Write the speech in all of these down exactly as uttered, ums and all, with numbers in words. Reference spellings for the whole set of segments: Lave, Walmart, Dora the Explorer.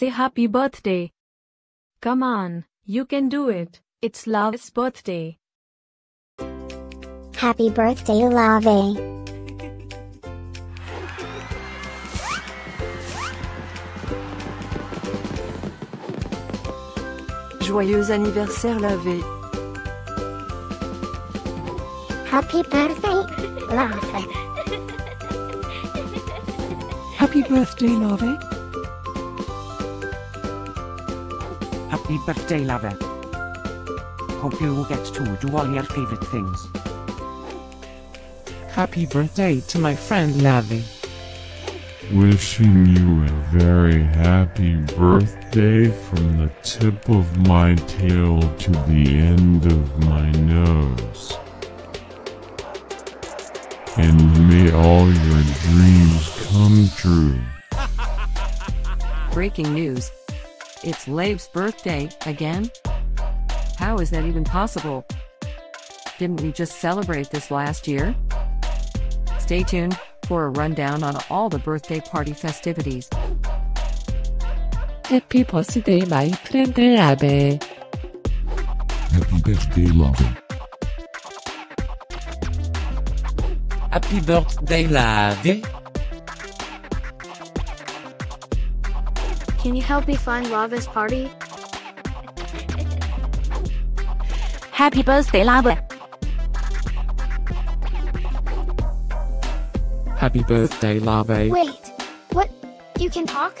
say happy birthday. Come on, you can do it. It's Lave's birthday. Happy birthday, Lave. Joyeux anniversaire, Lave. Happy birthday, Lave. Happy birthday, Lave. Happy birthday, Lave. Hope you will get to do all your favorite things. Happy birthday to my friend Lave. Wishing you a very happy birthday from the tip of my tail to the end of my nose. And may all your dreams come true. Breaking news. It's Lave's birthday, again? How is that even possible? Didn't we just celebrate this last year? Stay tuned for a rundown on all the birthday party festivities. Happy birthday, my friend Lave. Happy birthday, Lave. Happy birthday, Lave. Can you help me find Lave's party? Happy birthday, Lave. Happy birthday, Lave. Wait, what? You can talk?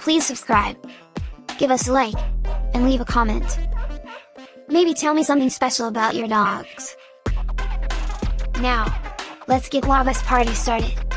Please subscribe, give us a like, and leave a comment. Maybe tell me something special about your dogs. Now, let's get Lave's party started.